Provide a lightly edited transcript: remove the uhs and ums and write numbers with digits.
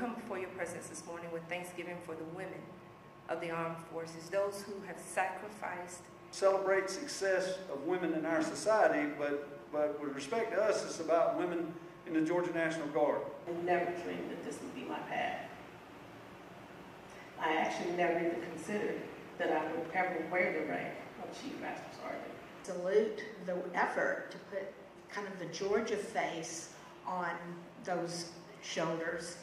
come before your presence this morning with thanksgiving for the women of the armed forces, those who have sacrificed. Celebrate success of women in our society, but with respect to us, it's about women in the Georgia National Guard. I never dreamed that this would be my path. I actually never even considered that I would ever wear the rank of Chief Master Sergeant. Salute the effort to put kind of the Georgia face on those shoulders.